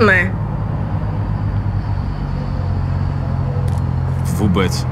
Ме. Вубець.